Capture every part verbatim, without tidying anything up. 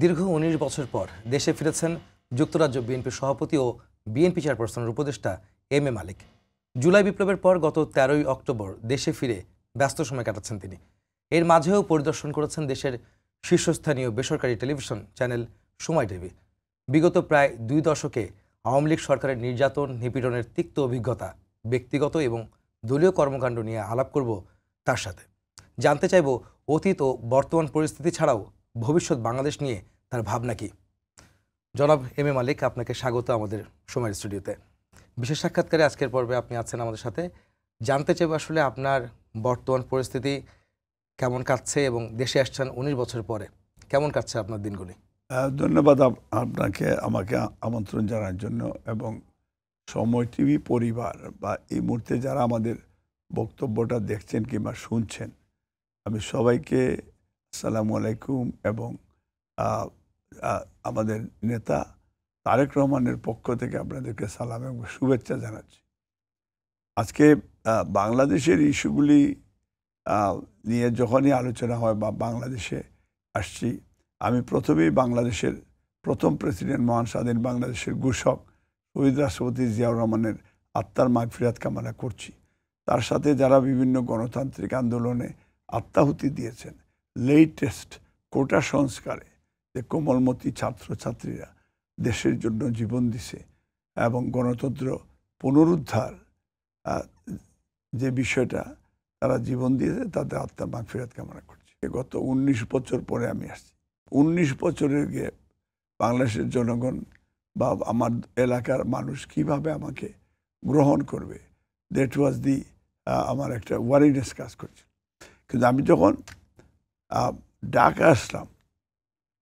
দীর্ঘ উনিশ বছর পর দেশে ফিরেছেন যুক্তরাজ্য বিএনপির সভাপতি ও বিএনপি চেয়ারপারসনের উপদেষ্টা এম এ মালিক। জুলাই বিপ্লবের পর গত তেরোই অক্টোবর দেশে ফিরে ব্যস্ত সময় কাটাচ্ছেন তিনি। এর মাঝেও পরিদর্শন করেছেন দেশের শীর্ষস্থানীয় বেসরকারি টেলিভিশন চ্যানেল সময় টিভি। বিগত প্রায় দুই দশকে আওয়ামী লীগ সরকারের নির্যাতন নিপীড়নের তিক্ত অভিজ্ঞতা, ব্যক্তিগত এবং দলীয় কর্মকাণ্ড নিয়ে আলাপ করব তার সাথে। জানতে চাইব অতীত ও বর্তমান পরিস্থিতি ছাড়াও ভবিষ্যৎ বাংলাদেশ নিয়ে তার ভাবনা কি। জনাব এম এ মালিক, আপনাকে স্বাগত আমাদের সময় স্টুডিওতে। বিশেষ সাক্ষাৎকারে আজকের পর্বে আপনি আছেন আমাদের সাথে। জানতে চাইব আসলে আপনার বর্তমান পরিস্থিতি কেমন কাটছে এবং দেশে আসছেন উনিশ বছর পরে, কেমন কাটছে আপনার দিনগুলি? ধন্যবাদ আপনাকে আমাকে আমন্ত্রণ জানার জন্য এবং সময় টিভি পরিবার বা এই মুহূর্তে যারা আমাদের বক্তব্যটা দেখছেন কিংবা শুনছেন, আমি সবাইকে আসসালামু আলাইকুম এবং আমাদের নেতা তারেক রহমানের পক্ষ থেকে আপনাদেরকে সালাম এবং শুভেচ্ছা জানাচ্ছি। আজকে বাংলাদেশের ইস্যুগুলি নিয়ে যখনই আলোচনা হয় বা বাংলাদেশে আসছি, আমি প্রথমেই বাংলাদেশের প্রথম প্রেসিডেন্ট মহান স্বাধীন বাংলাদেশের ঘোষক শহীদ রাষ্ট্রপতি জিয়াউর রহমানের আত্মার মাগফিরাত কামনা করছি। তার সাথে যারা বিভিন্ন গণতান্ত্রিক আন্দোলনে আত্মাহুতি দিয়েছেন, লেটেস্ট কোটা সংস্কারে যে কোমলমতি ছাত্রছাত্রীরা দেশের জন্য জীবন দিছে এবং গণতন্ত্র পুনরুদ্ধার যে বিষয়টা তারা জীবন দিয়েছে, তাদের আত্মার মাগফিরাত কামনা করছি। গত উনিশ বছর পরে আমি আসছি। উনিশ বছরে গিয়ে বাংলাদেশের জনগণ বা আমার এলাকার মানুষ কিভাবে আমাকে গ্রহণ করবে, দ্যাট ওয়াজ দি আমার একটা ওয়ারিনেস কাজ করছে। কিন্তু আমি যখন ঢাকা আসলাম,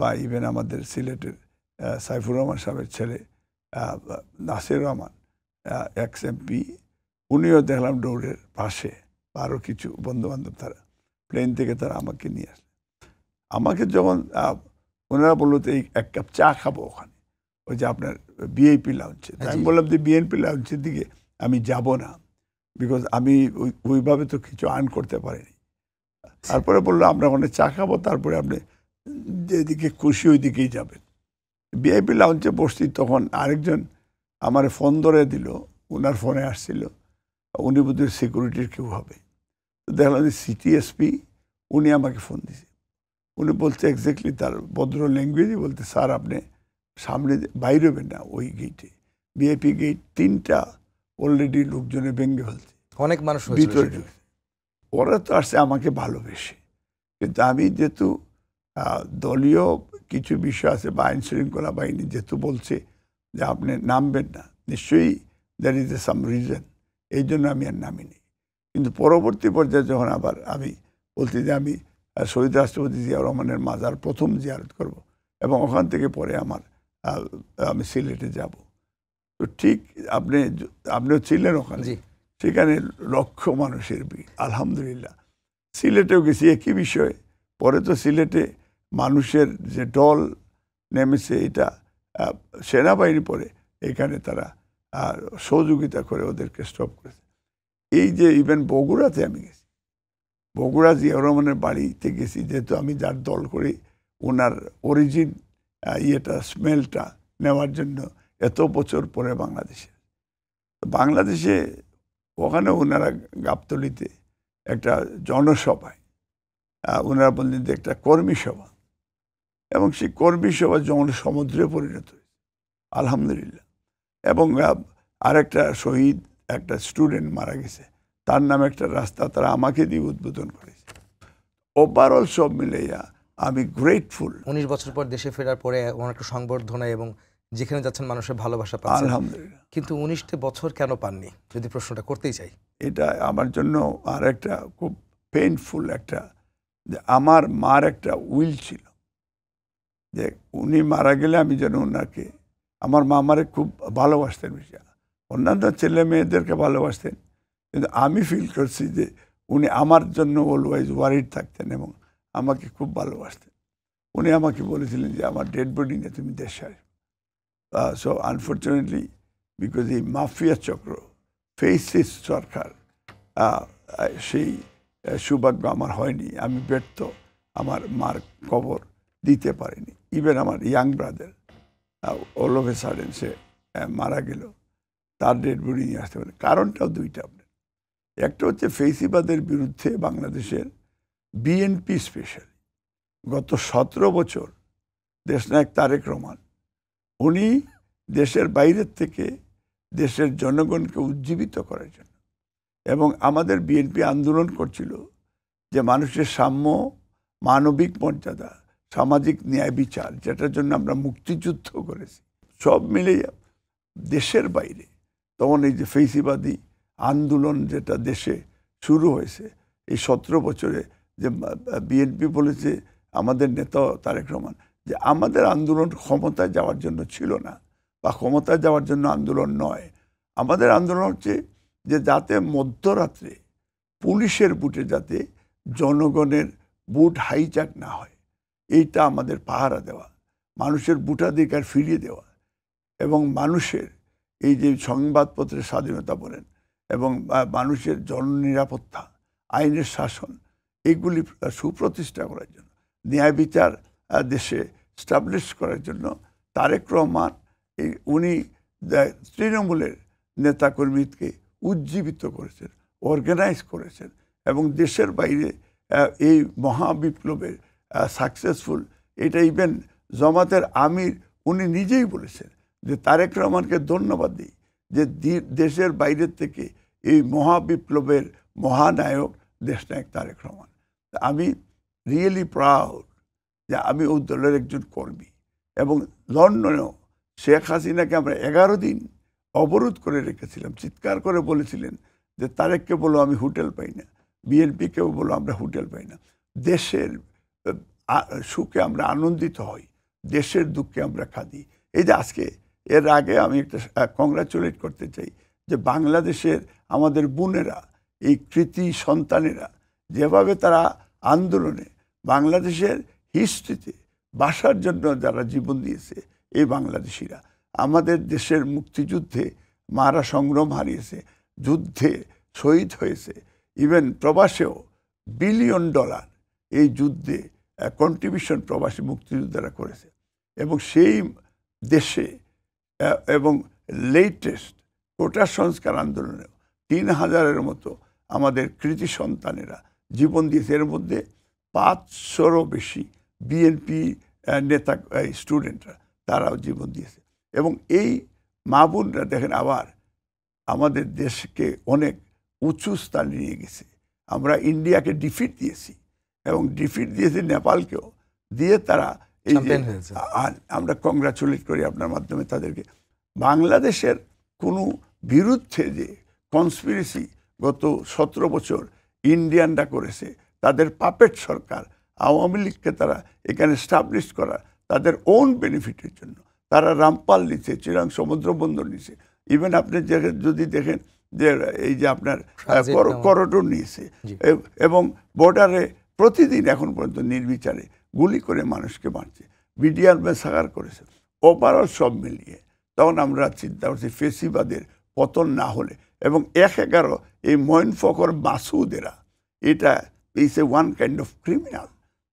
বা ইভেন আমাদের সিলেটের সাইফুর রহমান সাহেবের ছেলে নাসির রহমান এক্স এমপি, উনিও দেখলাম দৌড়ের পাশে, আরও কিছু বন্ধুবান্ধব তারা প্লেন থেকে তারা আমাকে নিয়ে আসে। আমাকে যখন ওনারা বললো তো এই এক কাপ চা খাবো ওখানে, ওই যে আপনার বিএনপি লাউঞ্চে, আমি বললাম যে বিএনপি লাউঞ্চের দিকে আমি যাব না, বিকজ আমি ওই ওইভাবে তো কিছু আর্ন করতে পারিনি। তারপরে বললো আমরা ওখানে চা খাবো, তারপরে আপনি যেদিকে খুশি ওই দিকেই যাবেন। বিআইপি লাউঞ্চে বসছি, তখন আরেকজন আমার ফোন ধরে দিল, ওনার ফোনে আসছিল, উনি বোধহয় সিকিউরিটির কেউ হবে। তো দেখলাম যে সিটিএসপি, উনি আমাকে ফোন দিয়েছে। উনি বলছে এক্স্যাক্টলি তার ভদ্র ল্যাঙ্গুয়েজে বলতে, স্যার আপনি সামনে বাইরে হবেন না, ওই গেটে বিআইপি গেট তিনটা অলরেডি লোকজনে ভেঙে ফেলছে, অনেক মানুষ ভিতরে ঢুকছে। ওরা তো আসছে আমাকে ভালোবেসে, কিন্তু আমি যেহেতু দলীয় কিছু বিষয় আছে বা আইন শৃঙ্খলা বাহিনী যেহেতু বলছে যে আপনি নামবেন না, নিশ্চয়ই that is a some reason, এই জন্য আমি আর নামিনি। কিন্তু পরবর্তী পর্যায়ে যখন আবার আমি বলছি যে আমি শহীদ রাষ্ট্রপতি জিয়াউর রহমানের মাজার প্রথম জিয়ারত করব এবং ওখান থেকে পরে আমার আমি সিলেটে যাব, তো ঠিক আপনি আপনিও ছিলেন ওখানে, সেখানে লক্ষ মানুষের ভিড়। আলহামদুলিল্লাহ সিলেটেও গেছি একই বিষয়ে। পরে তো সিলেটে মানুষের যে দল নেমেছে, এটা সেনাবাহিনী পরে এখানে তারা সহযোগিতা করে ওদেরকে স্টপ করেছে। এই যে ইভেন বগুড়াতে আমি গেছি, বগুড়া জিয়াউর রহমানের বাড়িতে গেছি, যেহেতু আমি যার দল করি ওনার অরিজিন ইয়েটা স্মেলটা নেওয়ার জন্য এত বছর পরে বাংলাদেশে। বাংলাদেশে ওখানে ওনারা গাবতলিতে একটা জনসভায় ওনারা বললেন যে একটা কর্মী সভা, এবং সেই কর্মী সভা যখন সমুদ্রে পরিণত হয়েছে আলহামদুলিল্লাহ। এবং আরেকটা শহীদ একটা স্টুডেন্ট মারা গেছে, তার নামে একটা রাস্তা তারা আমাকে দিয়ে উদ্বোধন করেছে। ওভারঅল সব মিলাইয়া আমি গ্রেটফুল। উনিশ বছর পর দেশে ফেরার পরে অনেকটা সংবর্ধনা এবং যেখানে যাচ্ছেন মানুষের ভালোবাসা পাচ্ছেন আলহামদুলিল্লাহ, কিন্তু উনিশটা বছর কেন পাননি যদি প্রশ্নটা করতেই চাই? এটা আমার জন্য আর একটা খুব পেইনফুল একটা, যে আমার মার একটা উইল ছিল, যে উনি মারা গেলে আমি যেন ওনাকে, আমার মা আমারে খুব ভালোবাসতেন, বেশি অন্যান্য ছেলে মেয়েদেরকে ভালোবাসতেন, কিন্তু আমি ফিল করছি যে উনি আমার জন্য অলওয়েজ ওয়ারিড থাকতেন এবং আমাকে খুব ভালোবাসতেন। উনি আমাকে বলেছিলেন যে আমার ডেড বডি নিয়ে তুমি দেশে আসবে। সো আনফর্চুনেটলি বিকজ এই মাফিয়া চক্র ফেসিস সরকার, সেই সৌভাগ্য আমার হয়নি, আমি ব্যর্থ, আমার মার কবর দিতে পারিনি। ইভেন আমার young brother all of a sudden সে মারা গেল, তার ডেড বডি নিয়ে আসতে পারে। কারণটাও দুইটা আপনার, একটা হচ্ছে ফেসিবাদের বিরুদ্ধে বাংলাদেশের বিএনপি স্পেশালি গত সতেরো বছর দেশনায়ক তারেক রহমান উনি দেশের বাইরের থেকে দেশের জনগণকে উজ্জীবিত করার জন্য, এবং আমাদের বিএনপি আন্দোলন করছিল যে মানুষের সাম্য, মানবিক মর্যাদা, সামাজিক ন্যায় বিচার, যেটার জন্য আমরা মুক্তিযুদ্ধ করেছি, সব মিলে দেশের বাইরে তখন এই যে ফেসিবাদী আন্দোলন যেটা দেশে শুরু হয়েছে এই সতেরো বছরে, যে বিএনপি বলেছে আমাদের নেতা তারেক রহমান যে আমাদের আন্দোলন ক্ষমতায় যাওয়ার জন্য ছিল না, বা ক্ষমতায় যাওয়ার জন্য আন্দোলন নয়, আমাদের আন্দোলন হচ্ছে যে যাতে মধ্যরাত্রে পুলিশের বুটে যাতে জনগণের বুট হাইজ্যাক না হয়, এইটা আমাদের পাহারা দেওয়া, মানুষের বুটাধিকার ফিরিয়ে দেওয়া, এবং মানুষের এই যে সংবাদপত্রের স্বাধীনতা বলেন এবং মানুষের জননিরাপত্তা, আইনের শাসন, এইগুলি সুপ্রতিষ্ঠা করার জন্য, ন্যায় বিচার দেশে স্টাবলিশ করার জন্য তারেক রহমান এই উনি তৃণমূলের নেতাকর্মীকে উজ্জীবিত করেছেন, অর্গানাইজ করেছেন, এবং দেশের বাইরে এই মহাবিপ্লবের সাকসেসফুল, এটা ইভেন জামাতের আমির উনি নিজেই বলেছেন যে তারেক রহমানকে ধন্যবাদ দিই যে দেশের বাইরের থেকে এই মহাবিপ্লবের মহানায়ক দেশনায়ক তারেক রহমান। আমি রিয়েলি প্রাউড যে আমি ওই দলের একজন কর্মী, এবং লন্ডনেও শেখ হাসিনাকে আমরা এগারো দিন অবরোধ করে রেখেছিলাম, চিৎকার করে বলেছিলেন যে তারেককে বলো আমি হোটেল পাই না, বিএনপিকেও বলো আমরা হোটেল পাই না, দেশের সুখে আমরা আনন্দিত হই, দেশের দুঃখে আমরা কাঁদি। এই যে আজকে এর আগে আমি একটা কংগ্রাচুলেট করতে চাই যে বাংলাদেশের আমাদের বোনেরা, এই কৃতি সন্তানেরা যেভাবে তারা আন্দোলনে বাংলাদেশের হিস্ট্রিতে বাসার জন্য যারা জীবন দিয়েছে, এই বাংলাদেশিরা আমাদের দেশের মুক্তিযুদ্ধে মারা সংগ্রাম হারিয়েছে, যুদ্ধে শহীদ হয়েছে, ইভেন প্রবাসেও বিলিয়ন ডলার এই যুদ্ধে কন্ট্রিবিউশন প্রবাসী মুক্তিযোদ্ধারা করেছে, এবং সেই দেশে এবং লেটেস্ট কোটা সংস্কার আন্দোলনেও তিন হাজারের মতো আমাদের কৃতি সন্তানেরা জীবন দিয়েছে, এর মধ্যে পাঁচশোরও বেশি বিএনপি নেতা স্টুডেন্টরা তারাও জীবন দিয়েছে। এবং এই মা বোনরা দেখেন আবার আমাদের দেশকে অনেক উঁচু স্থানে নিয়ে গেছে, আমরা ইন্ডিয়াকে ডিফিট দিয়েছি এবং ডিফিট দিয়েছি নেপালকেও, দিয়ে তারা এই যে আমরা কংগ্রাচুলেট করি আপনার মাধ্যমে তাদেরকে। বাংলাদেশের কোনো বিরুদ্ধে যে কনস্পিরেসি গত সতেরো বছর ইন্ডিয়ানরা করেছে, তাদের পাপেট সরকার আওয়ামী লীগকে তারা এখানে স্টাবলিশ করা তাদের ওন বেনিফিটের জন্য, তারা রামপাল নিচ্ছে, চিরাং সমুদ্র বন্দর নিচ্ছে, ইভেন আপনি যদি দেখেন যে এই যে আপনার করিডোর নিয়েছে, এবং বর্ডারে প্রতিদিন এখন পর্যন্ত নির্বিচারে গুলি করে মানুষকে মারছে, বিডিআর মেসাগার করেছে, ওভারঅল সব মিলিয়ে তখন আমরা চিন্তা করছি ফেসিবাদের পতন না হলে, এবং এক এগারো এই মইন ফখর মাসুদেরা এটা is a one kind of criminal,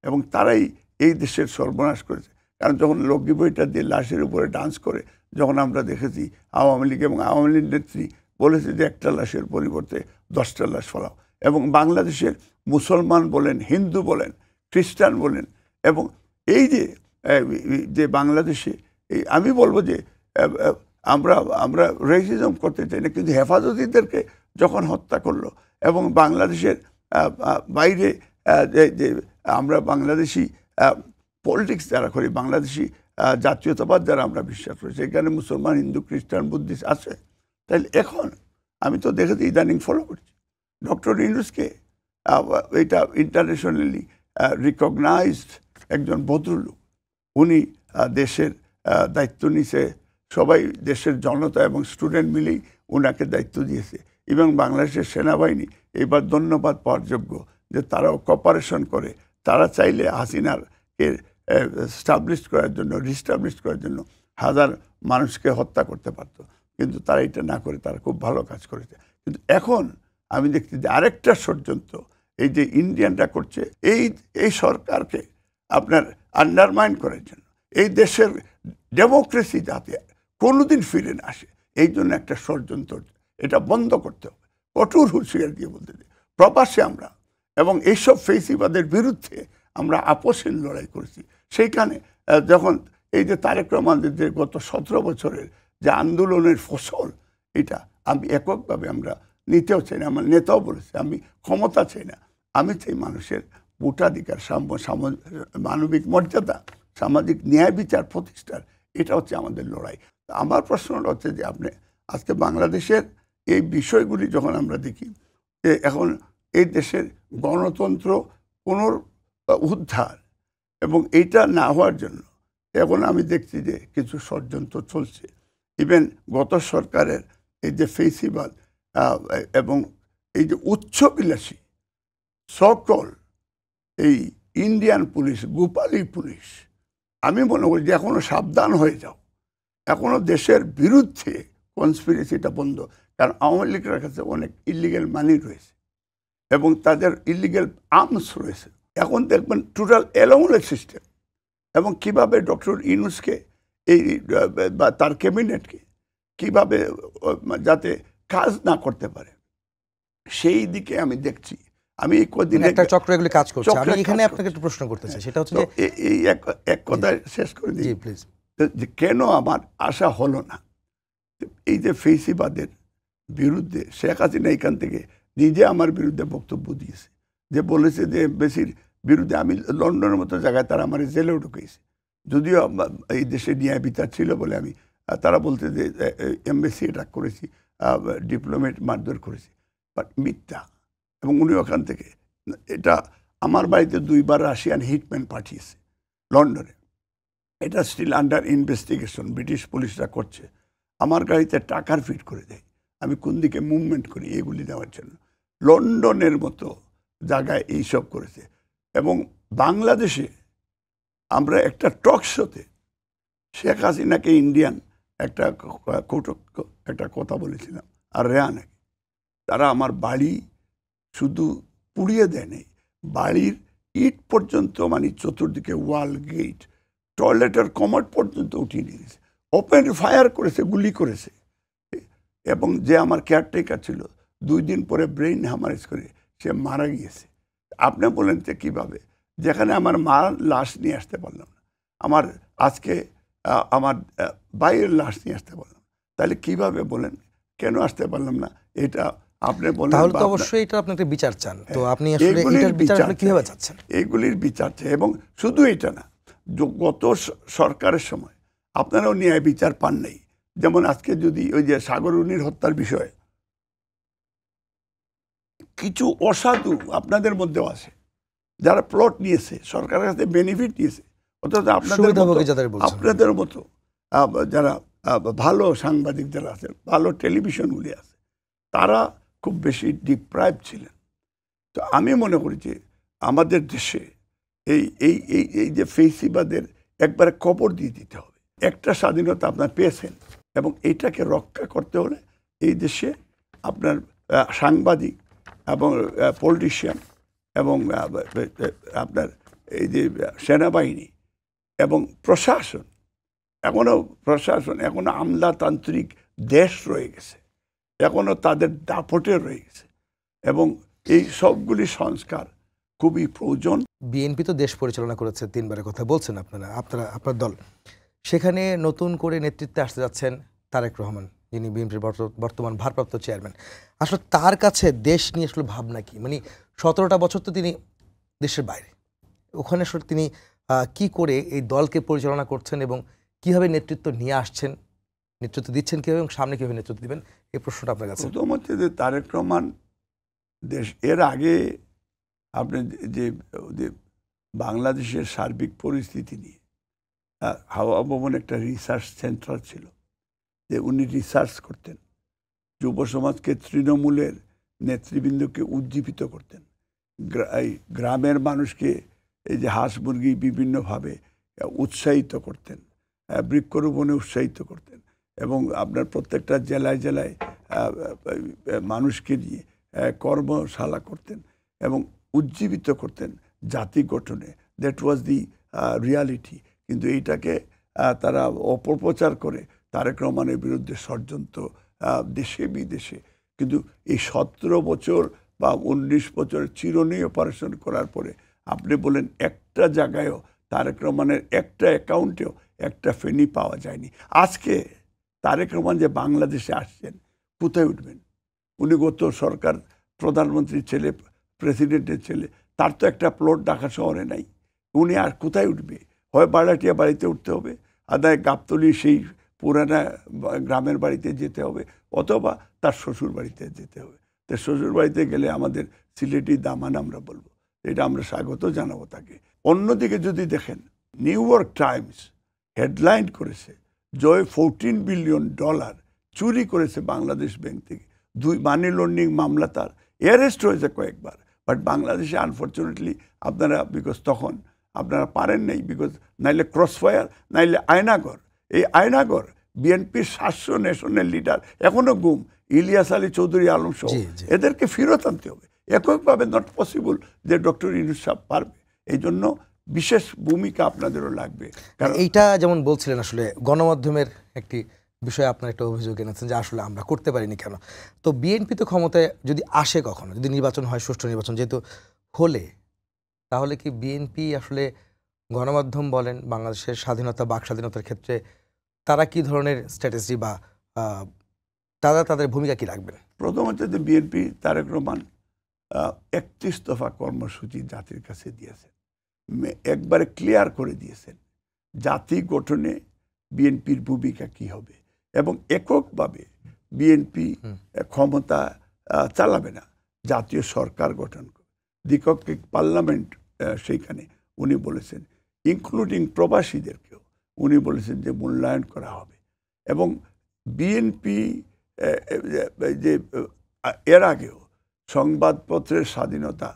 এবং তারাই এই দেশের সর্বনাশ করেছে। কারণ যখন লক্ষ্মী বইটা দিয়ে লাশের উপরে ডান্স করে, যখন আমরা দেখেছি আওয়ামী লীগ এবং আওয়ামী লীগ নেত্রী বলেছে যে একটা লাশের পরিবর্তে দশটা লাশ ফলাও, এবং বাংলাদেশের মুসলমান বলেন, হিন্দু বলেন, খ্রিস্টান বলেন, এবং এই যে যে বাংলাদেশে এই আমি বলবো যে আমরা আমরা রেসিজম করতে চাই না, কিন্তু হেফাজতীদেরকে যখন হত্যা করলো, এবং বাংলাদেশের বাইরে যে আমরা বাংলাদেশি পলিটিক্স যারা করি, বাংলাদেশি জাতীয়তাবাদ যারা আমরা বিশ্বাস করি, সেখানে মুসলমান, হিন্দু, খ্রিস্টান, বুদ্ধিস্ট আছে। তাহলে এখন আমি তো দেখেছি ইদানিং ফলো করছি ডক্টর ইউনুসকে, এটা ইন্টারন্যাশনালি রিকগনাইজড একজন ভদ্রলোক, উনি দেশের দায়িত্ব নিছে, সবাই দেশের জনতা এবং স্টুডেন্ট মিলেই ওনাকে দায়িত্ব দিয়েছে। এবং বাংলাদেশের সেনাবাহিনী এবার ধন্যবাদ পাওয়ার যোগ্য যে তারাও কপারেশন করে, তারা চাইলে হাসিনাকে স্টাবলিশ করার জন্য রিস্টাবলিশ করার জন্য হাজার মানুষকে হত্যা করতে পারত, কিন্তু তারা এটা না করে তারা খুব ভালো কাজ করেছে। কিন্তু এখন আমি দেখছি যে আরেকটা ষড়যন্ত্র এই যে ইন্ডিয়ানরা করছে, এই এই সরকারকে আপনার আন্ডারমাইন করার জন্য, এই দেশের ডেমোক্রেসি যাতে কোনোদিন ফিরে না আসে এই জন্য একটা ষড়যন্ত্র, এটা বন্ধ করতে হবে, কঠোর হুঁশিয়ার দিয়ে বলতে হবে। প্রবাসে আমরা এবং এইসব ফেসিবাদের বিরুদ্ধে আমরা আপোষের লড়াই করেছি। সেইখানে যখন এই যে তারেক রহমানদের যে গত সতেরো বছরের যে আন্দোলনের ফসল, এটা আমি এককভাবে আমরা নিতেও চাই না, আমার নেতাও বলেছে আমি ক্ষমতা চাই না, আমি চাই মানুষের ভোটাধিকার, সাম্য, মানবিক মর্যাদা, সামাজিক ন্যায় বিচার প্রতিষ্ঠার, এটা হচ্ছে আমাদের লড়াই। আমার প্রশ্নটা হচ্ছে যে আপনি আজকে বাংলাদেশের এই বিষয়গুলি যখন আমরা দেখি যে এখন এই দেশের গণতন্ত্র পুনরুদ্ধার এবং এইটা না হওয়ার জন্য এখন আমি দেখছি যে কিছু ষড়যন্ত্র চলছে। ইভেন গত সরকারের এই যে ফেসিবাদ এবং এই যে উচ্চবিলাসী সকল এই ইন্ডিয়ান পুলিশ, গোপালী পুলিশ, আমি মনে করি যে এখনও সাবধান হয়ে যাও, এখনও দেশের বিরুদ্ধে কনস্পিরেসিটা বন্ধ। কারণ আওয়ামী লীগের কাছে অনেক ইলিগেল মানি রয়েছে এবং তাদের ইলিগেল আর্মস রয়েছে। এখন দেখবেন টোটাল অ্যালাউন্স সিস্টেম এবং কিভাবে ডক্টর ইউনূসকে এই বা তার ক্যাবিনেটকে কীভাবে যাতে কাজ না করতে পারে সেই দিকে আমি দেখছি। আমি এই কদিন একটা চক্র এগুলি কাজ করছে। আমি এখানে আপনাকে একটা প্রশ্ন করতে চাই, সেটা হচ্ছে এই এক কথায় শেষ করে দিই প্লিজ, যে কেন আমার আশা হলো না এই যে ফেসিবাদের বিরুদ্ধে শেখ হাসিনা এখান থেকে নিজে আমার বিরুদ্ধে বক্তব্য দিয়েছে, যে বলেছে যে বেশির বিরুদ্ধে আমি লন্ডনের মতো জায়গায় তারা আমার জেলেও ঢুকেছে, যদিও এই দেশে ন্যায় বিচার ছিল বলে আমি তারা বলতে যে এমবেসি অ্যাটাক করেছি, ডিপ্লোমেট মারধর করেছি, বাট মিথ্যা। এবং উনি ওখান থেকে এটা আমার বাড়িতে দুইবার রাশিয়ান হিটম্যান পাঠিয়েছে লন্ডনে, এটা স্টিল আন্ডার ইনভেস্টিগেশন, ব্রিটিশ পুলিশরা করছে। আমার গাড়িতে টাকার ফিট করে দেয়, আমি কোন দিকে মুভমেন্ট করি এগুলি দেওয়ার জন্য লন্ডনের মতো জায়গায় এইসব করেছে। এবং বাংলাদেশে আমরা একটা টক শোতে শেখ হাসিনাকে ইন্ডিয়ান একটা একটা কথা বলেছিলাম, আর রেহানাকে তারা আমার বাড়ি শুধু পুড়িয়ে দেয়নি, বাড়ির ইট পর্যন্ত মানে চতুর্দিকে ওয়াল, গেট, টয়লেটের কমোড পর্যন্ত উঠিয়ে নিয়ে গেছে, ওপেন ফায়ার করেছে, গুলি করেছে। এবং যে আমার কেয়ারটেকার ছিল দুই দিন পরে ব্রেইন হ্যামারেজ করে সে মারা গিয়েছে। আপনি বলেন যে কীভাবে যেখানে আমার মার লাশ নিয়ে আসতে পারলাম না, আমার আজকে আমার ভাইয়ের লাশ নিয়ে আসতে পারলাম, তাহলে কিভাবে বলেন কেন আসতে পারলাম না? এটা আপনি বলেন, তাহলে তো অবশ্যই এটা আপনাকে বিচার চান, তো আপনি আসলে এটার বিচার কিভাবে চাচ্ছেন? এগুলির বিচার চাই। এবং শুধু এটা না, গত সরকারের সময় আপনারাও ন্যায় বিচার পান নাই। যেমন আজকে যদি ওই যে সাগরুনির হত্যার বিষয়ে কিছু অসাধু আপনাদের মধ্যেও আছে যারা প্লট নিয়েছে, সরকারের কাছে বেনিফিট নিয়েছে, অর্থাৎ আপনাদের আপনাদের মতো যারা ভালো সাংবাদিক যারা আছেন, ভালো টেলিভিশনগুলি আছে, তারা খুব বেশি ডিপ্রাইভ ছিলেন। তো আমি মনে করি যে আমাদের দেশে এই এই এই যে ফেসিবাদের একবারে কবর দিয়ে দিতে হবে। একটা স্বাধীনতা আপনার পেয়েছেন এবং এটাকে রক্ষা করতে হলে এই দেশে আপনার সাংবাদিক এবং পলিটিশিয়ান এবং আপনার এই যে সেনাবাহিনী এবং প্রশাসন, এখনও প্রশাসন এখনও আমলাতান্ত্রিক দেশ রয়ে গেছে, এখনও তাদের দাপটে রয়ে গেছে, এবং এই সবগুলি সংস্কার খুবই প্রয়োজন। বিএনপি তো দেশ পরিচালনা করেছে, তিনবারের কথা বলছেন আপনারা, আপনারা আপনার দল, সেখানে নতুন করে নেতৃত্বে আসতে যাচ্ছেন তারেক রহমান, যিনি বিএনপির বর্তমান ভারপ্রাপ্ত চেয়ারম্যান। আসলে তার কাছে দেশ নিয়ে আসলে ভাবনা কি? মানে সতেরোটা বছর তো তিনি দেশের বাইরে, ওখানে আসলে তিনি কি করে এই দলকে পরিচালনা করছেন এবং কিভাবে নেতৃত্ব নিয়ে আসছেন, নেতৃত্ব দিচ্ছেন কীভাবে এবং সামনে কীভাবে নেতৃত্ব দেবেন, এই প্রশ্নটা আপনার কাছে। প্রথম হচ্ছে যে তারেক রহমান দেশ, এর আগে আপনি যে বাংলাদেশের সার্বিক পরিস্থিতি নিয়ে হাওয়া ভবন একটা রিসার্চ সেন্টার ছিল, যে উনি রিসার্চ করতেন, যুব সমাজকে, তৃণমূলের নেতৃবৃন্দকে উজ্জীবিত করতেন, গ্রামের মানুষকে এই যে হাঁস মুরগি বিভিন্নভাবে উৎসাহিত করতেন, বৃক্ষরোপণে উৎসাহিত করতেন, এবং আপনার প্রত্যেকটা জেলায় জেলায় মানুষকে নিয়ে কর্মশালা করতেন এবং উজ্জীবিত করতেন জাতি গঠনে। That was the reality. কিন্তু এইটাকে তারা অপপ্রচার করে তারেক রহমানের বিরুদ্ধে ষড়যন্ত্র দেশে বিদেশে। কিন্তু এই সতেরো বছর বা উনিশ বছর চিরুনি অপারেশন করার পরে আপনি বলেন একটা জায়গায়ও তারেক রহমানের একটা অ্যাকাউন্টেও একটা ফেনি পাওয়া যায়নি। আজকে তারেক রহমান যে বাংলাদেশে আসছেন, কোথায় উঠবেন? উনি গত সরকার, প্রধানমন্ত্রীর ছেলে, প্রেসিডেন্টের ছেলে, তার তো একটা প্লট ঢাকা শহরে নাই, উনি আর কোথায় উঠবে? হয় ভাড়াটিয়া বাড়িতে উঠতে হবে, আদায় গাবতলি সেই পুরানা গ্রামের বাড়িতে যেতে হবে, অথবা তার শ্বশুর বাড়িতে যেতে হবে। তো শ্বশুর বাড়িতে গেলে আমাদের সিলেটি দামান আমরা বলবো, এটা আমরা স্বাগত জানাবো তাকে। অন্যদিকে যদি দেখেন, নিউ ইয়র্ক টাইমস হেডলাইন করেছে জয় ফোরটিন বিলিয়ন ডলার চুরি করেছে বাংলাদেশ ব্যাংক থেকে, দুই মানি লন্ডিং মামলা, তার অ্যারেস্ট হয়েছে কয়েকবার। বাট বাংলাদেশে আনফর্চুনেটলি আপনারা, বিকজ তখন আপনারা পারেন নাই, বিকজ নাইলে ক্রসফায়ার, নাইলে আয়নাগর। এই আয়নাগর বিএনপির সাতশো ন্যাশনাল লিডার এখনও গুম, ইলিয়াস আলী চৌধুরী আলম সহ, এদেরকে ফেরত আনতে হবে এককভাবে। নট পসিবল যে ডক্টর ইউনুস সাহেব পারবে। এই জন্য বিশেষ ভূমিকা আপনাদেরও লাগবে। কারণ এইটা যেমন বলছিলেন, আসলে গণমাধ্যমের একটি বিষয়ে আপনার একটা অভিযোগ এনেছেন যে আসলে আমরা করতে পারিনি কেন। তো বিএনপি তো ক্ষমতায় যদি আসে, কখনো যদি নির্বাচন হয়, সুষ্ঠু নির্বাচন যেহেতু হলে, তাহলে কি বিএনপি আসলে গণমাধ্যম বলেন, বাংলাদেশের স্বাধীনতা, বাক স্বাধীনতার ক্ষেত্রে তারা কি ধরনের স্ট্র্যাটেজি বা তারা তাদের ভূমিকা কি রাখবেন? প্রথমত বিএনপি তারেক রহমান একত্রিশ দফা কর্মসূচি জাতির কাছে দিয়েছেন, একবারে ক্লিয়ার করে দিয়েছেন জাতি গঠনে বিএনপির ভূমিকা কি হবে, এবং এককভাবে বিএনপি ক্ষমতা চালাবে না, জাতীয় সরকার গঠন করবে, দ্বিকক্ষিক পার্লামেন্ট সেইখানে উনি বলেছেন, ইনক্লুডিং প্রবাসীদেরকেও উনি বলেছেন যে মূল্যায়ন করা হবে। এবং বিএনপি যে এর আগেও সংবাদপত্রের স্বাধীনতা,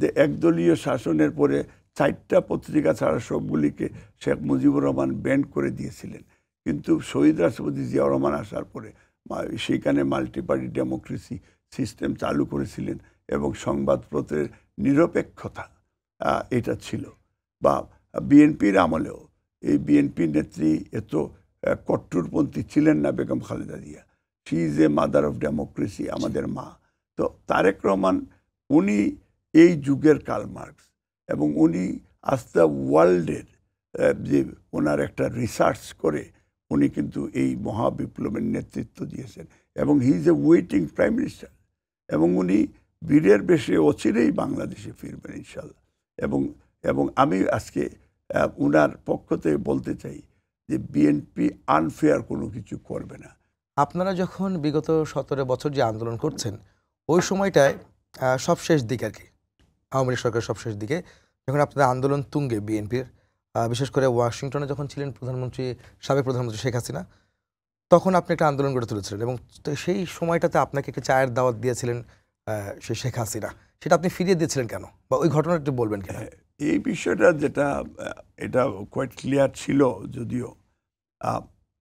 যে একদলীয় শাসনের পরে চারটা পত্রিকা ছাড়া সবগুলিকে শেখ মুজিবুর রহমান ব্যান করে দিয়েছিলেন, কিন্তু শহীদ রাষ্ট্রপতি জিয়া রহমান আসার পরে সেইখানে মাল্টিপার্টি ডেমোক্রেসি সিস্টেম চালু করেছিলেন, এবং সংবাদপত্রের নিরপেক্ষতা এটা ছিল। বা বিএনপির আমলেও এই বিএনপি নেত্রী এত কট্টরপন্থী ছিলেন না, Begum Khaleda Zia, she is a mother of democracy, আমাদের মা। তো তারেক রহমান উনি এই যুগের কার্ল মার্কস, এবং উনি আজ দ্য ওয়ার্ল্ডের যে ওনার একটা রিসার্চ করে উনি কিন্তু এই মহাবিপ্লবের নেতৃত্ব দিয়েছেন, এবং he is a waiting prime minister, এবং উনি বীরের বেশে অচিরেই বাংলাদেশে ফিরবেন ইনশাল্লাহ। এবং এবং আমি আজকে ওনার পক্ষ থেকে বলতে চাই যে বিএনপি আনফেয়ার কোনো কিছু করবে না। আপনারা যখন বিগত সতেরো বছর যে আন্দোলন করছেন, ওই সময়টায় সবশেষ দিকে আর কি, আওয়ামী লীগ সরকারের সবশেষ দিকে যখন আপনাদের আন্দোলন তুঙ্গে বিএনপির, বিশেষ করে ওয়াশিংটনে যখন ছিলেন প্রধানমন্ত্রী, সাবেক প্রধানমন্ত্রী শেখ হাসিনা, তখন আপনি একটা আন্দোলন গড়ে তুলেছিলেন, এবং সেই সময়টাতে আপনাকে একটা চায়ের দাওয়াত দিয়েছিলেন সেই শেখ হাসিনা, সেটা আপনি ফিরিয়ে দিয়েছিলেন কেন, বা ওই ঘটনাটা একটু বলবেন কেন? এই বিষয়টা যেটা, এটা কোয়াইট ক্লিয়ার ছিল, যদিও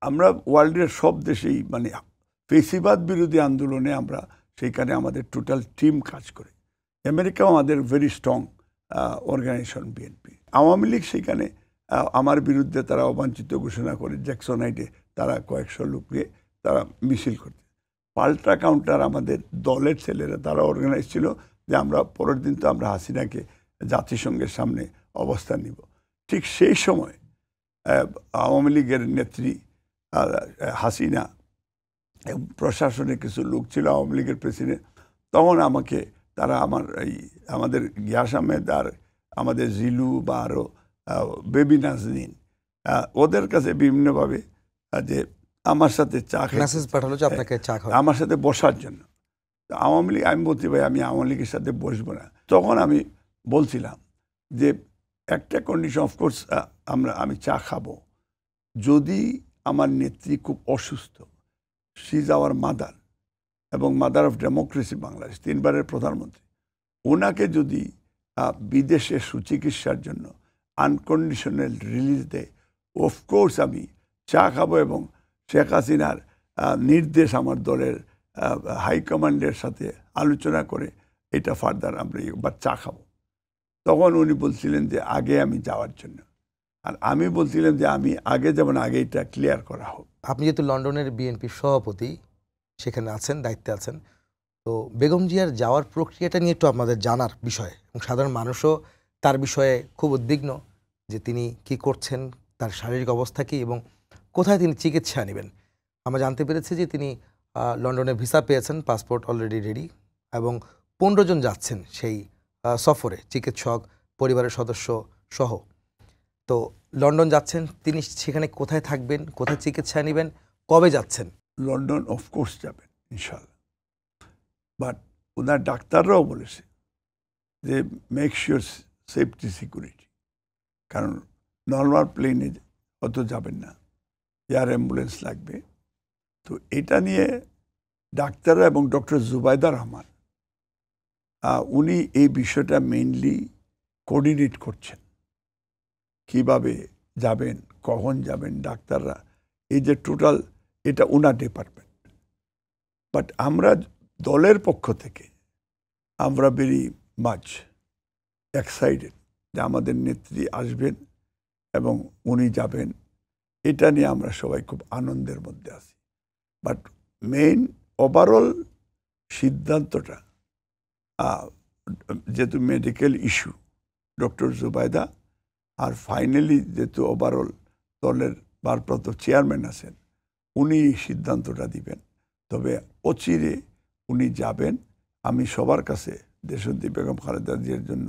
আমরা ওয়ার্ল্ডের সব দেশেই মানে ফেসিবাদ বিরোধী আন্দোলনে আমরা সেইখানে আমাদের টোটাল টিম কাজ করে, আমেরিকাও আমাদের very strong organization BNP. Awami League সেইখানে আমার বিরুদ্ধে তারা অবাঞ্ছিত ঘোষণা করে, জ্যাকসন হাইটে তারা কয়েকশো লোককে তারা মিছিল করতে, পাল্টা কাউন্টার আমাদের দলের ছেলেরা তারা অর্গানাইজ ছিল যে আমরা পরের দিন তো আমরা হাসিনাকে জাতিসংঘের সামনে অবস্থান নিব। ঠিক সেই সময় আওয়ামী লীগের নেত্রী হাসিনা, প্রশাসনে কিছু লোক ছিল আওয়ামী লীগের প্রেসিডেন্ট, তখন আমাকে তারা আমার এই আমাদের গিয়াস আহমেদ আর আমাদের জিলু বা আরও বেবি নাজনীন, ওদের কাছে বিভিন্নভাবে যে আমার সাথে চা পাঠালো, আপনাকে চা আমার সাথে বসার জন্য। আওয়ামী লীগ, আমি বলতে ভাই আমি আওয়ামী লীগের সাথে বসবো না। তখন আমি বলছিলাম যে একটা কন্ডিশন, অফকোর্স আমরা আমি চা খাবো, যদি আমার নেত্রী খুব অসুস্থ, শি ইজ আওয়ার মাদার এবং মাদার অফ ডেমোক্রেসি বাংলাদেশ, তিনবারের প্রধানমন্ত্রী, ওনাকে যদি বিদেশে সুচিকিৎসার জন্য আনকন্ডিশনাল রিলিজ দেয়, অফকোর্স আমি চা খাবো এবং শেখ হাসিনার নির্দেশ আমার দলের হাইকমান্ডের সাথে আলোচনা করে এটা ফার্দার আমরা বা চা খাবো। তখন উনি বলছিলেন যে আগে আমি যাওয়ার জন্য, আর আমি বলছিলাম যে আমি আগে যেমন আগে এটা ক্লিয়ার করা হোক। আপনি যেহেতু লন্ডনের বিএনপির সভাপতি, সেখানে আছেন, দায়িত্বে আছেন, তো বেগম জিয়ার যাওয়ার প্রক্রিয়াটা নিয়ে একটু আপনাদের জানার বিষয়, এবং সাধারণ মানুষও তার বিষয়ে খুব উদ্বিগ্ন যে তিনি কি করছেন, তার শারীরিক অবস্থা কী এবং কোথায় তিনি চিকিৎসা নেবেন। আমরা জানতে পেরেছি যে তিনি লন্ডনে ভিসা পেয়েছেন, পাসপোর্ট অলরেডি রেডি, এবং পনেরো জন যাচ্ছেন সেই সফরে, চিকিৎসক, পরিবারের সদস্য সহ। তো লন্ডন যাচ্ছেন তিনি, সেখানে কোথায় থাকবেন, কোথায় চিকিৎসা নেবেন, কবে যাচ্ছেন? লন্ডন অফকোর্স যাবেন ইনশাল্লাহ, বাট ওনার ডাক্তাররাও বলেছে যে মেক শিওর সেফটি সিকিউরিটি, কারণ নর্মাল প্লেনে অত যাবেন না, এয়ার অ্যাম্বুলেন্স লাগবে। তো এটা নিয়ে ডাক্তাররা এবং ডক্টর জুবাইদা রহমান উনি এই বিষয়টা মেইনলি কোঅর্ডিনেট করছেন, কিভাবে যাবেন, কখন যাবেন, ডাক্তাররা, এই যে টোটাল এটা ওনার ডিপার্টমেন্ট। বাট আমরা দলের পক্ষ থেকে আমরা ভেরি মাচ এক্সাইটেড যে আমাদের নেত্রী আসবেন এবং উনি যাবেন, এটা নিয়ে আমরা সবাই খুব আনন্দের মধ্যে আছি। বাট মেইন ওভারঅল সিদ্ধান্তটা যেহেতু মেডিকেল ইস্যু ডক্টর জুবাইদা, আর ফাইনালি যেহেতু ওভারঅল দলের ভারপ্রাপ্ত চেয়ারম্যান আছেন উনি এই সিদ্ধান্তটা দিবেন। তবে অচিরে উনি যাবেন। আমি সবার কাছে দেশন্দি বেগম খালেদা জিয়ার জন্য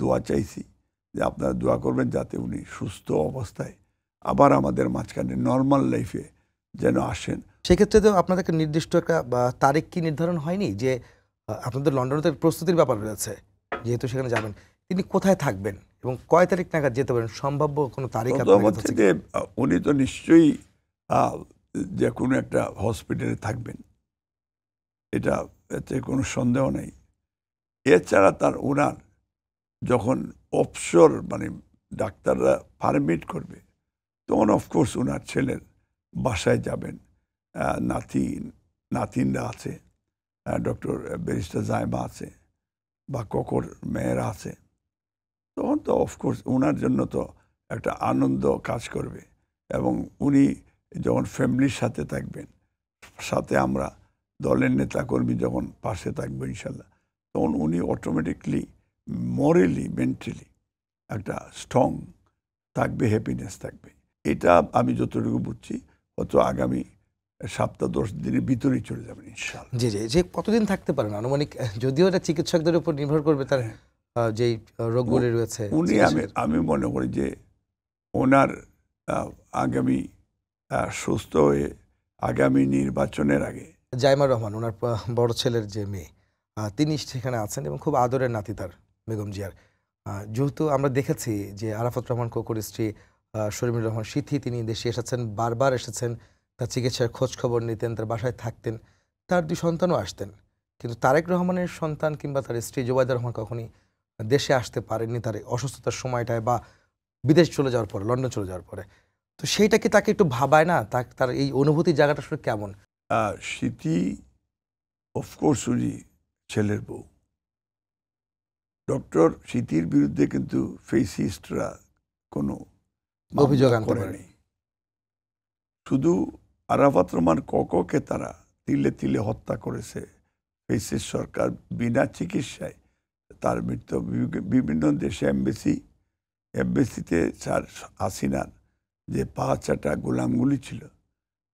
দোয়া চাইছি যে আপনারা দোয়া করবেন যাতে উনি সুস্থ অবস্থায় আবার আমাদের মাঝখানে নর্মাল লাইফে যেন আসেন। সেক্ষেত্রে তো আপনাদেরকে নির্দিষ্ট একটা তারিখ কি নির্ধারণ হয়নি? যে আপনাদের লন্ডনে প্রস্তুতির ব্যাপার রয়েছে, যেহেতু সেখানে যাবেন, তিনি কোথায় থাকবেন এবং কয় তারিখ নাগাদ যেতে পারেন, সম্ভাব্য কোনো তারিখ? উনি তো নিশ্চয়ই যে কোনো একটা হসপিটালে থাকবেন, এটা এতে কোনো সন্দেহ নেই। এছাড়া তার ওনার যখন অবসর মানে ডাক্তাররা পারমিট করবে তখন অফকোর্স ওনার ছেলের বাসায় যাবেন, নাতি নাতিনরা আছে, ডক্টর ব্যারিস্টার জায়মা আছে বা ককর মেয়েরা আছে, তখন তো অফকোর্স ওনার জন্য তো একটা আনন্দ কাজ করবে। এবং উনি যখন ফ্যামিলির সাথে থাকবেন, সাথে আমরা দলের নেতাকর্মী যখন পাশে থাকবো ইনশাল্লাহ, তখন উনি অটোমেটিকলি মরালি মেন্টালি একটা স্ট্রং থাকবে, হ্যাপিনেস থাকবে। এটা আমি যতটুকু বুঝছি অত আগামী সপ্তাহ দশ দিনের ভিতরেই চলে যাবেন ইনশাল্লাহ। জি জি যে কতদিন থাকতে পারেন আনুমানিক, যদিও এটা চিকিৎসকদের উপর নির্ভর করবে তার যেই রোগগুলি রয়েছে। উনি আমি আমি মনে করি যে ওনার আগামী সুস্থ হয়ে আগামী নির্বাচনের আগে, জায়মা রহমান ওনার বড় ছেলের যে মেয়ে, তিনি সেখানে আছেন এবং খুব আদরের নাতি তার বেগম জিয়ার। যেহেতু আমরা দেখেছি যে আরাফাত রহমান কোকুর স্ত্রী শরমিলা রহমান সিথি তিনি দেশে এসেছেন, বারবার এসেছেন, তার চিকিৎসার খোঁজ খবর নিতেন, তার বাসায় থাকতেন, তার দুই সন্তানও আসতেন, কিন্তু তারেক রহমানের সন্তান কিংবা তার স্ত্রী জুবাইদা রহমান কখনই দেশে আসতে পারেননি তার অসুস্থতার সময়টায় বা বিদেশ চলে যাওয়ার পরে, লন্ডন চলে যাওয়ার পরে। তো সেইটা কি তাকে একটু ভাবায় না, তার এই অনুভূতির জায়গাটা আসলে কেমন? সিটি অফকোর্স উনি ছেলের বউ, ডক্টর সিটির বিরুদ্ধে কিন্তু ফেসিস্টরা কোনো অভিযোগ করেনি, শুধু আরাফাত রহমান কককে তারা তিলে তিলে হত্যা করেছে, ফেসিস্ট সরকার বিনা চিকিৎসায় তার মৃত্যু। বিভিন্ন দেশে এমবেসি এমবেসিতে স্যার হাসিনার যে পাঁচ চারটা গোলামগুলি ছিল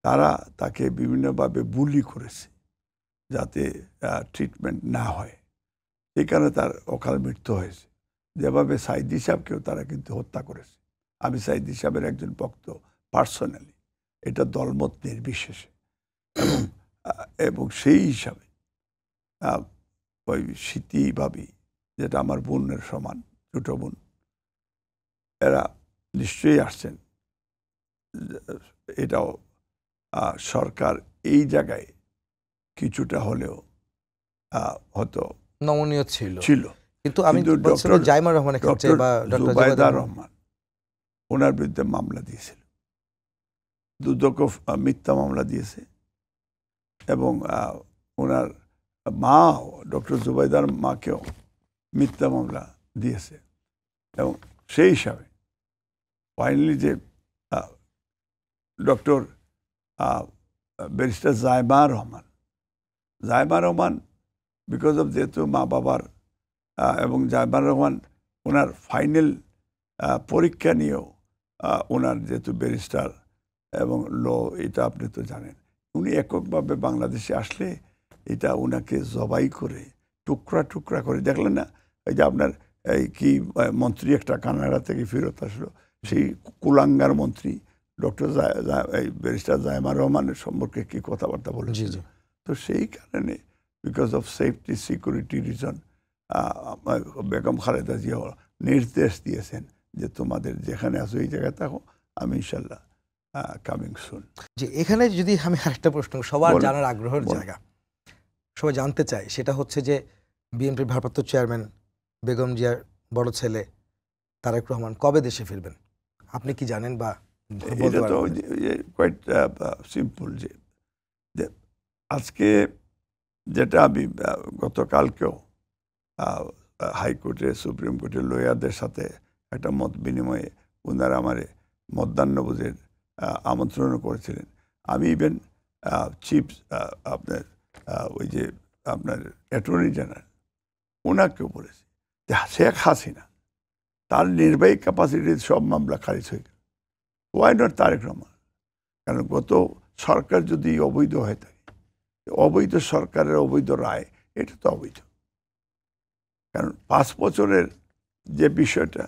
তারা তাকে বিভিন্নভাবে বুলি করেছে যাতে ট্রিটমেন্ট না হয়, সে কারণে তার অকাল মৃত্যু হয়েছে, যেভাবে সাইদি সাহেবকেও তারা কিন্তু হত্যা করেছে। আমি সাইদি সাহেবের একজন ভক্ত পার্সোনালি, এটা দলমত নির্বিশেষে, এবং এবং সেই হিসাবে ওই স্মৃতি ভাবি যেটা আমার বোনের সমান ছোটো বোন, এরা নিশ্চয়ই আসছেন। এটাও সরকার এই জায়গায় কিছুটা হলেও হতো নমনীয় ছিল ছিল কিন্তু আমি ডক্টর জায়মা রহমানের ক্ষেত্রে বা ডক্টর জুবাইদা রহমান ওনার বিরুদ্ধে মামলা দিয়েছিল, দুদক মিথ্যা মামলা দিয়েছে, এবং ওনার মা ডক্টর জুবাইদার মাকেও মিথ্যা মামলা দিয়েছে, এবং সেই হিসাবে ফাইনালি যে doctor barrister Zaima Rahman Zaima Rahman because of যেহেতু মা বাবার এবং জায়মা রহমান ওনার ফাইনাল পরীক্ষা নিয়েও ওনার যেহেতু ব্যারিস্টার এবং ল এটা আপনি তো জানেন, উনি এককভাবে বাংলাদেশে আসলে এটা ওনাকে জবাই করে টুকরা টুকরা করে দেখলেন না, এই যে আপনার এই কি মন্ত্রী একটা কানাডা থেকে ফেরত আসলো, সেই কুলাঙ্গার মন্ত্রী ডক্টর ব্যারিস্টার জায়মা রহমানের সম্পর্কে কী কথাবার্তা বলেছিল। তো সেই কারণে because of safety security reason Begum Khaleda Zia নির্দেশ দিয়েছেন যে তোমাদের যেখানে আসো এই জায়গায় থাকো, আমি ইনশাল্লাহ কামিং সুন। জি, এখানে যদি আমি আরেকটা প্রশ্ন, সবার জানার আগ্রহের জায়গা, সবাই জানতে চাই, সেটা হচ্ছে যে বিএনপির ভারপ্রাপ্ত চেয়ারম্যান বেগম জিয়ার বড় ছেলে তারেক রহমান কবে দেশে ফিরবেন, আপনি কি জানেন? বা এটা তো কোয়াইট সিম্পল, যে আজকে যেটা আমি গতকালকেও হাইকোর্টে সুপ্রিম কোর্টের লয়ারদের সাথে একটা মত বিনিময়ে ওনারা আমার মধ্যাহ্নভোজের আমন্ত্রণও করেছিলেন। আমি ইভেন চিফ আপনার ওই যে আপনার অ্যাটর্নি জেনারেল ওনাকেও বলেছি যে শেখ হাসিনা তার নির্বাহী ক্যাপাসিটির সব মামলা খারিজ হয়ে গেল, ওয়াই নট তারেক রহমান? কারণ গত সরকার যদি অবৈধ হয়ে থাকে, অবৈধ সরকারের অবৈধ রায় এটা তো অবৈধ, কারণ পাঁচ বছরের যে বিষয়টা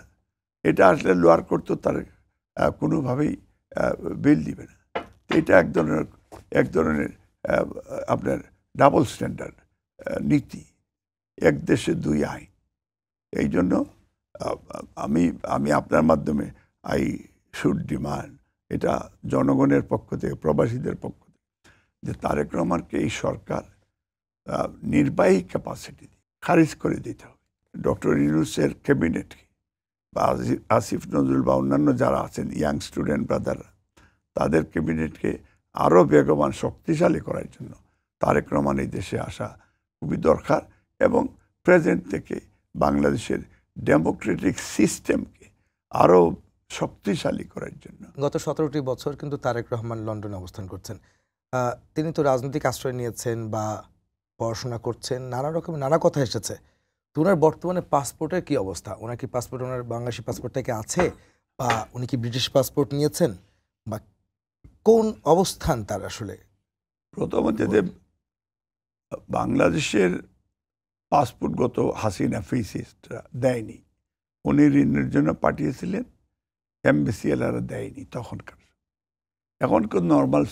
এটা আসলে লোয়ার কোর্ট তো তার কোনোভাবেই বিল দিবে না, এটা এক ধরনের এক ধরনের আপনার ডাবল স্ট্যান্ডার্ড নীতি, এক দেশে দুই আইন। এই জন্য আমি আমি আপনার মাধ্যমে আই শুড ডিমান্ড, এটা জনগণের পক্ষ থেকে প্রবাসীদের পক্ষ থেকে, যে তারেক রহমানকে এই সরকার নির্বাহী ক্যাপাসিটি খারিজ করে দিতে হবে। ডক্টর ইউনুসের ক্যাবিনেটকে বা আসিফ নজরুল বা অন্যান্য যারা আছেন ইয়াং স্টুডেন্ট ব্রাদাররা, তাদের ক্যাবিনেটকে আরও বেগবান শক্তিশালী করার জন্য তারেক রহমান এই দেশে আসা খুবই দরকার, এবং প্রেজেন্ট থেকে বাংলাদেশের ডেমোক্রেটিক সিস্টেমকে আরও শক্তিশালী করার জন্য। গত সতেরোটি বছর কিন্তু তারেক রহমান লন্ডনে অবস্থান করছেন, তিনি তো রাজনৈতিক আশ্রয় নিয়েছেন বা পড়াশোনা করছেন, নানা রকম নানা কথা এসেছে। তো ওনার বর্তমানে পাসপোর্টের কী অবস্থা? ওনার কি পাসপোর্ট, ওনার বাংলাদেশি পাসপোর্টটা কি আছে, বা উনি কি ব্রিটিশ পাসপোর্ট নিয়েছেন, বা কোন অবস্থান তার আসলে? প্রথমত যে বাংলাদেশের পাসপোর্টগত হাসিনা ফিসিস্টরা দেয়নি, উনি ঋণের জন্য পাঠিয়েছিলেন, এমবিসিএলরা দেয়নি তখনকার। এখনকার নর্মাল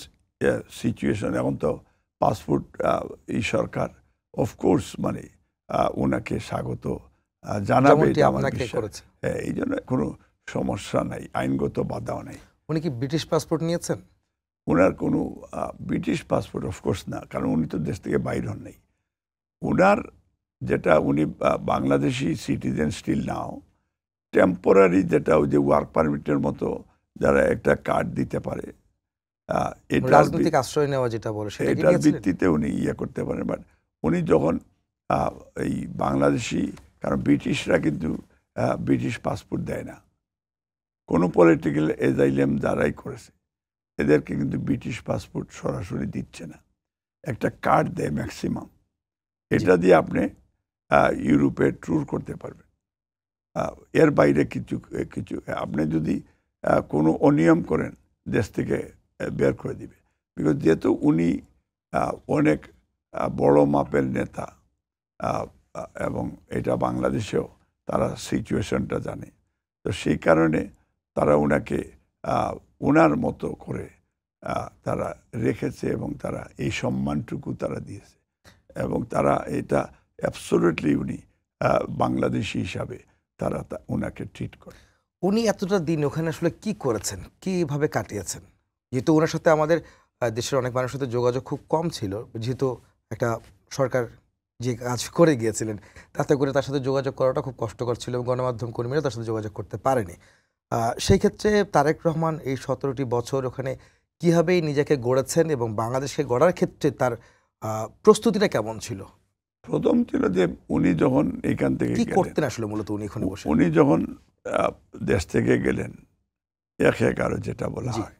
সিচুয়েশন, এখন তো পাসপোর্ট এই সরকার অফকোর্স মানে ওনাকে স্বাগত জানাবে, এই জন্য কোনো সমস্যা নাই, আইনগত বাধাও নাই। উনি কি ব্রিটিশ পাসপোর্ট নিয়েছেন? ওনার কোনো ব্রিটিশ পাসপোর্ট অফকোর্স না, কারণ উনি তো দেশ থেকে বাইর হন নাই। ওনার যেটা উনি Bangladeshi citizen still now, temporary যেটা ওই যে ওয়ার্ক পারমিটের মতো যারা একটা কার্ড দিতে পারে, রাজনৈতিক আশ্রয় নেওয়া যেটা বলে, এটার ভিত্তিতে উনি ইয়ে করতে পারেন। বাট উনি যখন এই বাংলাদেশি, কারণ ব্রিটিশরা কিন্তু ব্রিটিশ পাসপোর্ট দেয় না, কোনো পলিটিক্যাল এজাইলাম যারাই করেছে এদেরকে কিন্তু ব্রিটিশ পাসপোর্ট সরাসরি দিচ্ছে না, একটা কার্ড দেয় ম্যাক্সিমাম, এটা দিয়ে আপনি ইউরোপে ট্যুর করতে পারবেন। এর বাইরে কিছু কিছু আপনি যদি কোনো অনিয়ম করেন দেশ থেকে বের করে দিবে, বিকজ যেহেতু উনি অনেক বড় মাপের নেতা এবং এটা বাংলাদেশেও তারা সিচুয়েশনটা জানে, তো সেই কারণে তারা ওনাকে ওনার মতো করে তারা রেখেছে, এবং তারা এই সম্মানটুকু তারা দিয়েছে, এবং তারা এটা অ্যাবসোলিউটলি উনি বাংলাদেশি হিসাবে তারা ওনাকে ট্রিট করে। উনি এতটা দিন ওখানে আসলে কী করেছেন, কীভাবে কাটিয়েছেন? যেহেতু ওনার সাথে আমাদের দেশের অনেক মানুষের সাথে যোগাযোগ খুব কম ছিল, যেহেতু একটা সরকার যে কাজ করে গিয়েছিলেন তাতে করে তার সাথে যোগাযোগ করাটা খুব কষ্টকর ছিল এবং গণমাধ্যম কর্মীরা তার সাথে যোগাযোগ করতে পারেনি। সেই ক্ষেত্রে তারেক রহমান এই সতেরোটি বছর ওখানে কীভাবে নিজেকে গড়েছেন এবং বাংলাদেশকে গড়ার ক্ষেত্রে তার প্রস্তুতিটা কেমন ছিল? প্রথম ছিল যে উনি যখন এখান থেকে কি করতেন আসলে মূলত উনি এখানে বসে উনি যখন দেশ থেকে গেলেন এক এগারো যেটা বলা হয়,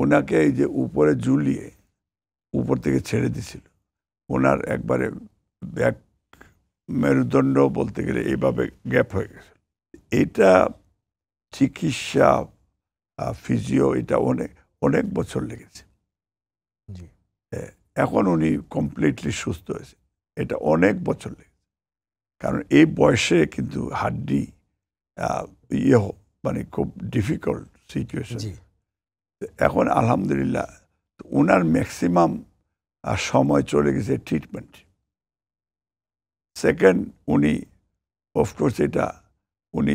ওনাকে এই যে উপরে ঝুলিয়ে উপর থেকে ছেড়ে দিছিল। ওনার একবারে ব্যাক মেরুদণ্ড বলতে গেলে এইভাবে গ্যাপ হয়ে গেছে। এটা চিকিৎসা ফিজিও এটা অনেক অনেক বছর লেগেছে, এখন উনি কমপ্লিটলি সুস্থ হয়েছে, এটা অনেক বছর লেগেছে। কারণ এই বয়সে কিন্তু হাড্ডি ইয়ে মানে খুব ডিফিকাল্ট সিচুয়েশন। এখন আলহামদুলিল্লাহ ওনার ম্যাক্সিমাম আর সময় চলে গেছে ট্রিটমেন্ট। সেকেন্ড, উনি অফকোর্স এটা উনি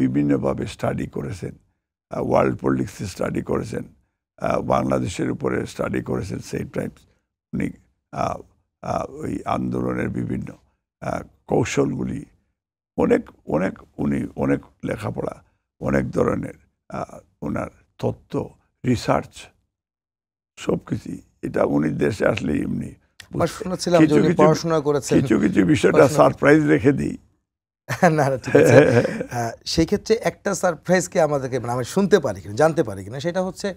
বিভিন্নভাবে স্টাডি করেছেন, ওয়ার্ল্ড পলিটিক্স স্টাডি করেছেন, বাংলাদেশের উপরে স্টাডি করেছেন। সেই টাইমস উনি ওই আন্দোলনের বিভিন্ন কৌশলগুলি অনেক অনেক উনি অনেক লেখাপড়া, অনেক ধরনের ওনার তত্ত্ব, রিসার্চ সব কিছুই এটা উনি দেশে আসলে এমনি পড়াশোনা করেছেন। কিছু কিছু বিষয়টা সারপ্রাইজ রেখে দিই। না না, সেই ক্ষেত্রে একটা সারপ্রাইজকে আমাদেরকে মানে আমি শুনতে পারি কিনা জানতে পারি কিনা সেটা হচ্ছে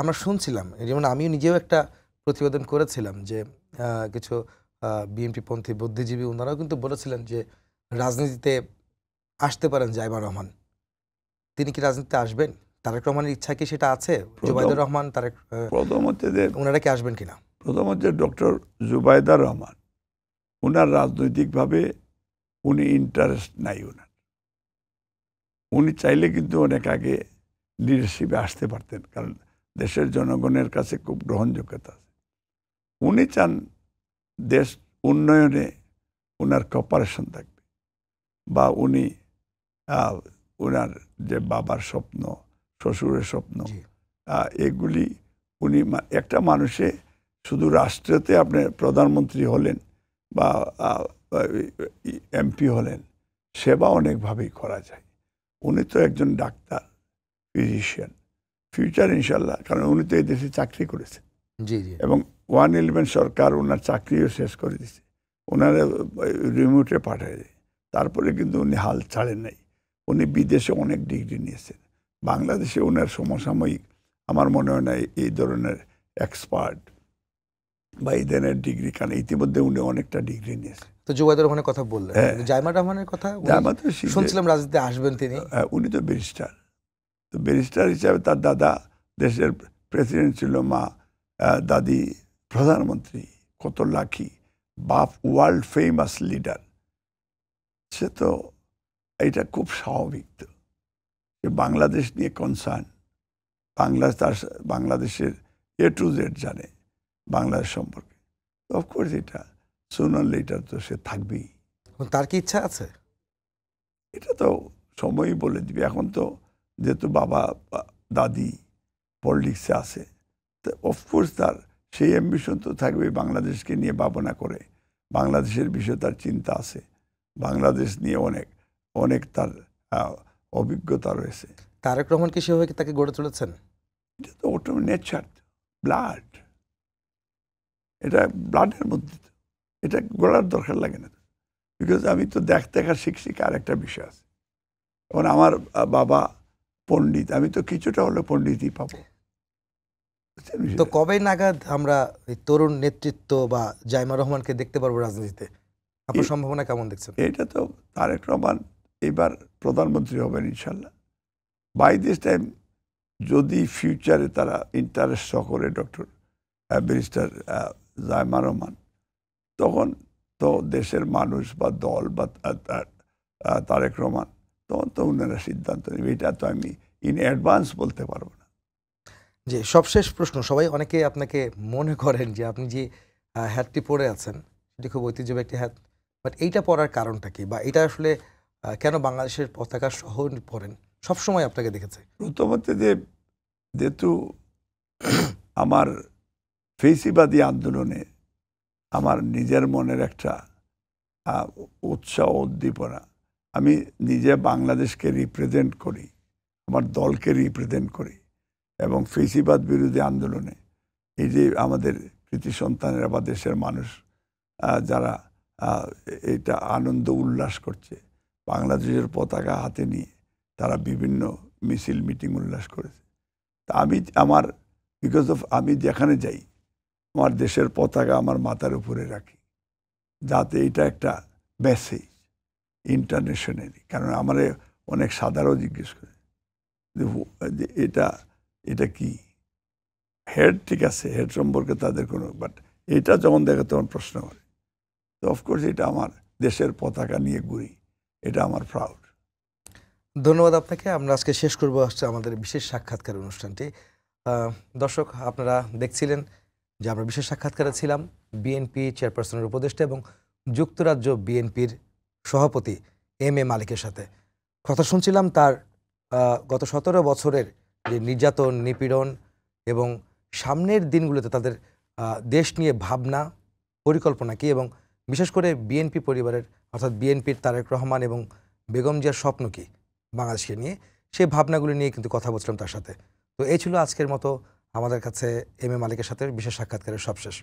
আমরা শুনছিলাম, যেমন আমিও নিজেও একটা প্রতিবেদন করেছিলাম যে কিছু বিএনপিপন্থী বুদ্ধিজীবী ওনারাও কিন্তু বলেছিলেন যে রাজনীতিতে আসতে পারেন জায়মা রহমান। তিনি কি রাজনীতিতে আসবেন? তারেক রহমানের ইচ্ছা কি সেটা আছে? জুবাইদা রহমান তারেক প্রথমত ওনারা কি আসবেন কিনা? প্রথমত ডক্টর জুবাইদা রহমান ওনার রাজনৈতিকভাবে উনি ইন্টারেস্ট নাই ওনার। উনি চাইলে কিন্তু অনেক আগে লিডারশিপে আসতে পারতেন, কারণ দেশের জনগণের কাছে খুব গ্রহণযোগ্যতা আছে। উনি চান দেশ উন্নয়নে ওনার কপারেশন থাকবে, বা উনি ওনার যে বাবার স্বপ্ন, শ্বশুরের স্বপ্ন, এগুলি উনি একটা মানুষে শুধু রাষ্ট্রতে আপনি প্রধানমন্ত্রী হলেন বা এমপি হলেন, সেবা অনেকভাবেই করা যায়। উনি তো একজন ডাক্তার, ফিজিশিয়ান, ফিউচার ইনশাল্লাহ। কারণ উনি তো এই দেশে চাকরি করেছেন এবং ওয়ান ইলেভেন সরকার ওনার চাকরিও শেষ করে দিয়েছে, ওনারা রিমোটে পাঠিয়ে দেয়। তারপরে কিন্তু উনি হাল ছাড়েন নাই, উনি বিদেশে অনেক ডিগ্রি নিয়েছেন। বাংলাদেশে ওনার সমসাময়িক আমার মনে হয় না এই ধরনের এক্সপার্ট বা এই ধরনের ডিগ্রি, কারণ ইতিমধ্যে উনি অনেকটা ডিগ্রি নিয়েছেন। তো জুবাইদা রহমানের কথা বললেন, জায়মা রহমানের কথা শুনছিলাম রাজনীতিতে আসবেন তিনি। উনি তো ব্যারিস্টার, তো ব্যারিস্টার হিসাবে তার দাদা দেশের প্রেসিডেন্ট ছিল, মা দাদি প্রধানমন্ত্রী, কত লাখি, বাপ ওয়ার্ল্ড ফেমাস লিডার। সে তো এটা খুব স্বাভাবিক তো, বাংলাদেশ নিয়ে কনসার্ন, বাংলাদেশ তার বাংলাদেশের এ টু জেড জানে বাংলাদেশ সম্পর্কে। অফকোর্স এটা সুনার লেটার তো সে থাকবেই। তার কি ইচ্ছা আছে এটা তো সময়ই বলে দিবে। এখন তো যেহেতু বাবা দাদি পলিটিক্সে আছে, তো অফকোর্স তার সেই অ্যাম্বিশন তো থাকবে, বাংলাদেশকে নিয়ে ভাবনা করে, বাংলাদেশের বিষয়ে তার চিন্তা আছে, বাংলাদেশ নিয়ে অনেক অনেক তার অভিজ্ঞতা রয়েছে। তারেক রহমান কি সেভাবে তাকে গড়ে তুলেছেন? এটা তো ওটা নেচার, ব্লাড, এটা ব্লাডের মধ্যে, এটা গড়ার দরকার লাগে না। বিকজ আমি তো দেখ দেখা শিখছি। আর একটা বিষয় আছে, এখন আমার বাবা পণ্ডিত, আমি তো কিছুটা হলে পণ্ডিতই পাবো। তো কবে নাগাদ আমরা তরুণ নেতৃত্ব বা জায়মা রহমানকে দেখতে পারবো রাজনীতিতে? আপনার সম্ভাবনা কেমন দেখছেন? এটা তো তারেক রহমান এবার প্রধানমন্ত্রী হবেন ইনশাল্লাহ। বাই দিস টাইম যদি ফিউচারে তারা ইন্টারেস্ট করে ডক্টর ব্যারিস্টার জায়মা রহমান, তখন তো দেশের মানুষ বা দল বা তারেক রহমান তখন তো ওনারা সিদ্ধান্ত নেবে। এটা তো আমি ইন অ্যাডভান্স বলতে পারবো না। যে সবশেষ প্রশ্ন, সবাই অনেকে আপনাকে মনে করেন যে আপনি যে হ্যাটটি পরে আছেন সেটি খুব ঐতিহ্যবাহী একটি হ্যাট, বাট এইটা পরার কারণটা কি, বা এটা আসলে কেন বাংলাদেশের পতাকা সহ পরেন? সবসময় আপনাকে দেখেছে। প্রথমত যে যেহেতু আমার ফেসিবাদী আন্দোলনে আমার নিজের মনের একটা উৎসাহ উদ্দীপনা, আমি নিজে বাংলাদেশকে রিপ্রেজেন্ট করি, আমার দলকে রিপ্রেজেন্ট করি, এবং ফেসিবাদ বিরোধী আন্দোলনে এই যে আমাদের কৃতি সন্তানেরা বা দেশের মানুষ যারা এটা আনন্দ উল্লাস করছে, বাংলাদেশের পতাকা হাতে নিয়ে তারা বিভিন্ন মিছিল মিটিং উল্লাস করেছে। তা আমি আমার বিকজ অফ আমি যেখানে যাই আমার দেশের পতাকা আমার মাথার উপরে রাখি, যাতে এটা একটা মেসেজ ইন্টারন্যাশনালি। কারণ আমার অনেক সাধারণ জিজ্ঞেস করে যে এটা এটা কি হেড, ঠিক আছে, হেড সম্পর্কে তাদের কোনো, বাট এটা যখন দেখে তখন প্রশ্ন করে। তো অফকোর্স এটা আমার দেশের পতাকা নিয়ে ঘুরি, এটা আমার প্রাউড। ধন্যবাদ আপনাকে। আমরা আজকে শেষ করবো হচ্ছে আমাদের বিশেষ সাক্ষাৎকার অনুষ্ঠানটি। দর্শক, আপনারা দেখছিলেন যে আমরা বিশেষ সাক্ষাৎকারে ছিলাম বিএনপি চেয়ারপারসনের উপদেষ্টা এবং যুক্তরাজ্য বিএনপির সভাপতি এম এ মালিকের সাথে কথা শুনছিলাম। তার গত সতেরো বছরের যে নির্যাতন, নিপীড়ন এবং সামনের দিনগুলোতে তাদের দেশ নিয়ে ভাবনা, পরিকল্পনা কী, এবং বিশেষ করে বিএনপি পরিবারের অর্থাৎ বিএনপির তারেক রহমান এবং বেগম জিয়ার স্বপ্ন কী বাংলাদেশকে নিয়ে, সেই ভাবনাগুলো নিয়ে কিন্তু কথা বলছিলাম তার সাথে। তো এই ছিল আজকের মতো আমাদের কাছে এম এ মালিকের সাথে বিশেষ সাক্ষাৎকারের সবশেষ।